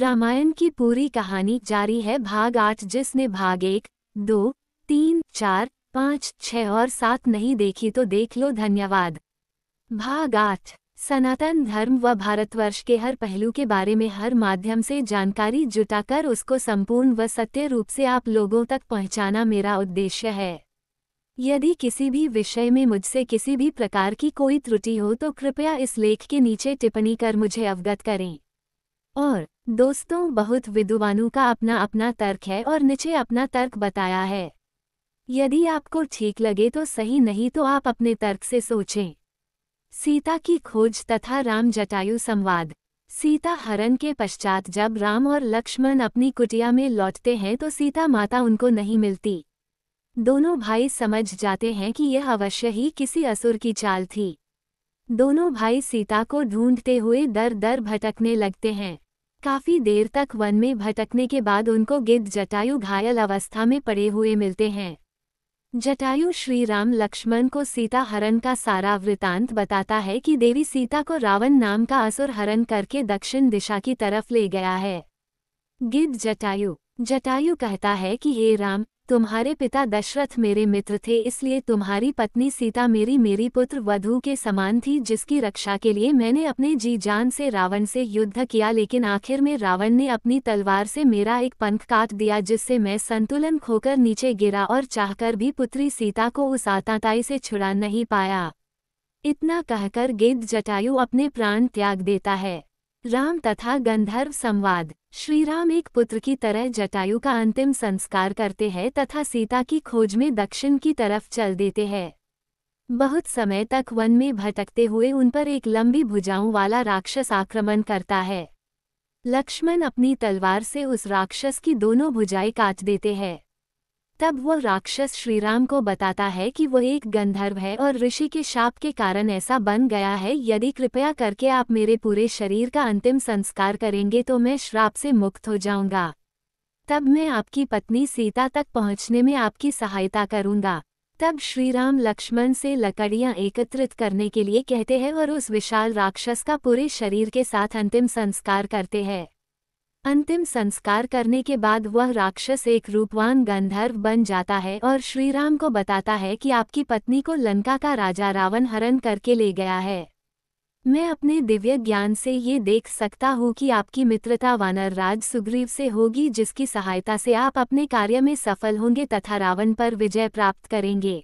रामायण की पूरी कहानी जारी है भाग 8, जिसने भाग 1, 2, 3, 4, 5, 6 और 7 नहीं देखी तो देख लो, धन्यवाद। भाग 8 सनातन धर्म व भारतवर्ष के हर पहलू के बारे में हर माध्यम से जानकारी जुटाकर उसको संपूर्ण व सत्य रूप से आप लोगों तक पहुंचाना मेरा उद्देश्य है। यदि किसी भी विषय में मुझसे किसी भी प्रकार की कोई त्रुटि हो तो कृपया इस लेख के नीचे टिप्पणी कर मुझे अवगत करें। और दोस्तों, बहुत विद्वानों का अपना अपना तर्क है और नीचे अपना तर्क बताया है। यदि आपको ठीक लगे तो सही, नहीं तो आप अपने तर्क से सोचें। सीता की खोज तथा राम जटायु संवाद। सीता हरण के पश्चात जब राम और लक्ष्मण अपनी कुटिया में लौटते हैं तो सीता माता उनको नहीं मिलती। दोनों भाई समझ जाते हैं कि यह अवश्य ही किसी असुर की चाल थी। दोनों भाई सीता को ढूंढते हुए दर दर भटकने लगते हैं। काफ़ी देर तक वन में भटकने के बाद उनको गिद्ध जटायु घायल अवस्था में पड़े हुए मिलते हैं। जटायु श्री राम लक्ष्मण को सीता हरण का सारा वृतांत बताता है कि देवी सीता को रावण नाम का असुर हरण करके दक्षिण दिशा की तरफ ले गया है। गिद्ध जटायु कहता है कि हे राम, तुम्हारे पिता दशरथ मेरे मित्र थे, इसलिए तुम्हारी पत्नी सीता मेरी पुत्र वधू के समान थी, जिसकी रक्षा के लिए मैंने अपने जी जान से रावण से युद्ध किया, लेकिन आखिर में रावण ने अपनी तलवार से मेरा एक पंख काट दिया, जिससे मैं संतुलन खोकर नीचे गिरा और चाहकर भी पुत्री सीता को उस आतताई से छुड़ा नहीं पाया। इतना कहकर गिद्ध जटायु अपने प्राण त्याग देता है। राम तथा गंधर्व संवाद। श्री राम एक पुत्र की तरह जटायु का अंतिम संस्कार करते हैं तथा सीता की खोज में दक्षिण की तरफ चल देते हैं। बहुत समय तक वन में भटकते हुए उन पर एक लंबी भुजाओं वाला राक्षस आक्रमण करता है। लक्ष्मण अपनी तलवार से उस राक्षस की दोनों भुजाएं काट देते हैं। तब वह राक्षस श्रीराम को बताता है कि वह एक गंधर्व है और ऋषि के शाप के कारण ऐसा बन गया है। यदि कृपया करके आप मेरे पूरे शरीर का अंतिम संस्कार करेंगे तो मैं श्राप से मुक्त हो जाऊंगा। तब मैं आपकी पत्नी सीता तक पहुंचने में आपकी सहायता करूंगा। तब श्रीराम लक्ष्मण से लकड़ियां एकत्रित करने के लिए कहते हैं और उस विशाल राक्षस का पूरे शरीर के साथ अंतिम संस्कार करते हैं। अंतिम संस्कार करने के बाद वह राक्षस एक रूपवान गंधर्व बन जाता है और श्रीराम को बताता है कि आपकी पत्नी को लंका का राजा रावण हरण करके ले गया है। मैं अपने दिव्य ज्ञान से ये देख सकता हूँ कि आपकी मित्रता वानर राज सुग्रीव से होगी, जिसकी सहायता से आप अपने कार्य में सफल होंगे तथा रावण पर विजय प्राप्त करेंगे।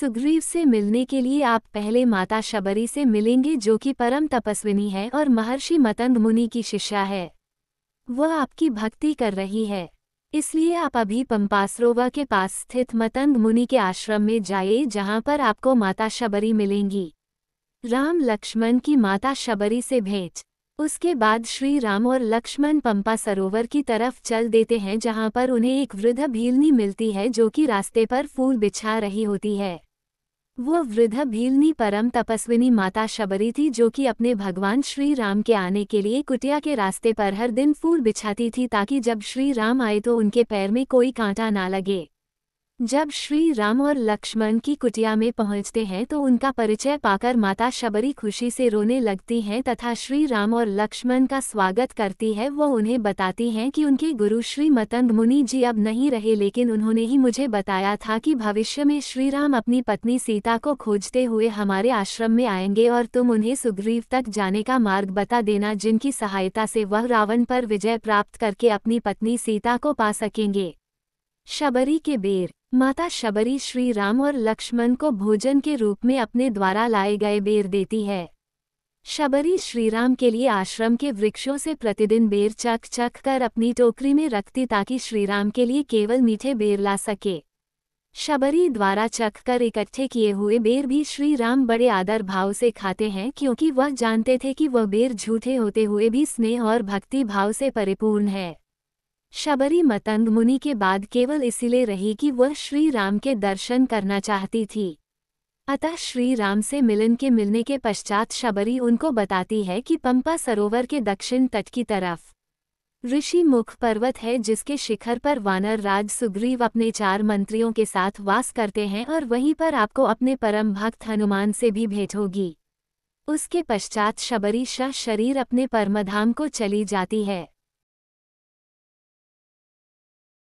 सुग्रीव से मिलने के लिए आप पहले माता शबरी से मिलेंगे, जो कि परम तपस्विनी है और महर्षि मतंग मुनि की शिष्या है। वह आपकी भक्ति कर रही है, इसलिए आप अभी पंपासरोवर के पास स्थित मतंग मुनि के आश्रम में जाइए, जहां पर आपको माता शबरी मिलेंगी। राम लक्ष्मण की माता शबरी से भेंट। उसके बाद श्री राम और लक्ष्मण पंपासरोवर की तरफ चल देते हैं, जहां पर उन्हें एक वृद्ध भीलनी मिलती है, जो कि रास्ते पर फूल बिछा रही होती है। वह वृद्ध भीलनी परम तपस्विनी माता शबरी थी, जो कि अपने भगवान श्री राम के आने के लिए कुटिया के रास्ते पर हर दिन फूल बिछाती थी, ताकि जब श्री राम आए तो उनके पैर में कोई कांटा ना लगे। जब श्री राम और लक्ष्मण की कुटिया में पहुंचते हैं तो उनका परिचय पाकर माता शबरी खुशी से रोने लगती हैं तथा श्री राम और लक्ष्मण का स्वागत करती है। वह उन्हें बताती हैं कि उनके गुरु श्री मतंग मुनि जी अब नहीं रहे, लेकिन उन्होंने ही मुझे बताया था कि भविष्य में श्री राम अपनी पत्नी सीता को खोजते हुए हमारे आश्रम में आएंगे और तुम उन्हें सुग्रीव तक जाने का मार्ग बता देना, जिनकी सहायता से वह रावण पर विजय प्राप्त करके अपनी पत्नी सीता को पा सकेंगे। शबरी के बेर। माता शबरी श्री राम और लक्ष्मण को भोजन के रूप में अपने द्वारा लाए गए बेर देती है। शबरी श्री राम के लिए आश्रम के वृक्षों से प्रतिदिन बेर चख कर अपनी टोकरी में रखती, ताकि श्री राम के लिए केवल मीठे बेर ला सके। शबरी द्वारा चख कर इकट्ठे किए हुए बेर भी श्री राम बड़े आदर भाव से खाते हैं, क्योंकि वह जानते थे कि वह बेर झूठे होते हुए भी स्नेह और भक्ति भाव से परिपूर्ण है। शबरी मतंग मुनि के बाद केवल इसीलिए रही कि वह श्री राम के दर्शन करना चाहती थी। अतः श्री राम से मिलने के पश्चात शबरी उनको बताती है कि पंपा सरोवर के दक्षिण तट की तरफ ऋषि मुख पर्वत है, जिसके शिखर पर वानर राज सुग्रीव अपने 4 मंत्रियों के साथ वास करते हैं और वहीं पर आपको अपने परम भक्त हनुमान से भी भेंट होगी। उसके पश्चात शबरी सशरीर अपने परमधाम को चली जाती है।